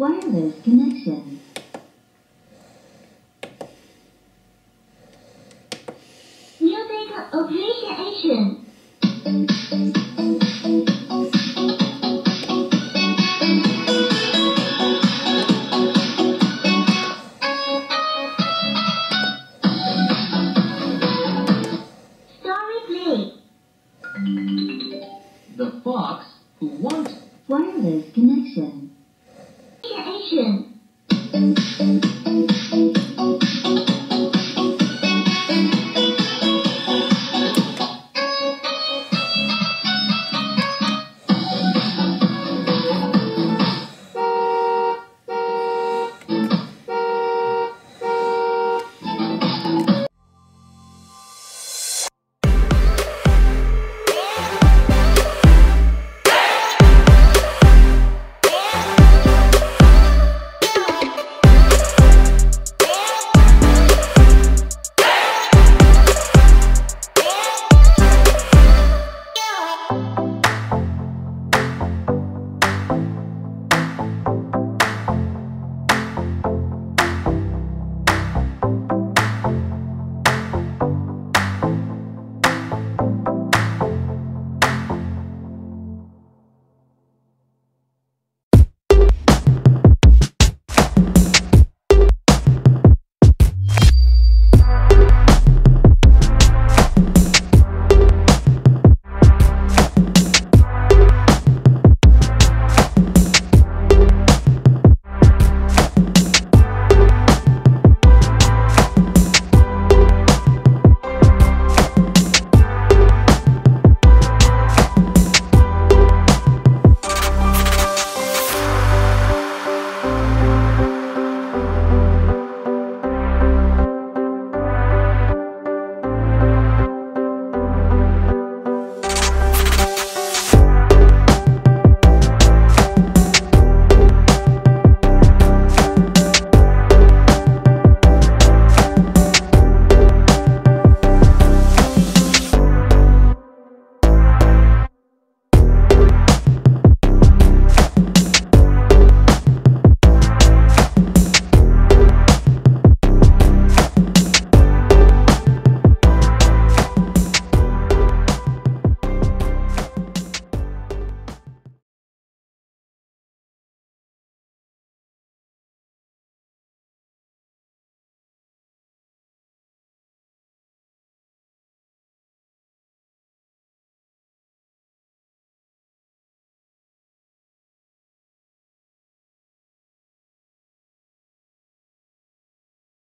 Wireless connection. Music appreciation. Story play. The fox who wants wireless connection.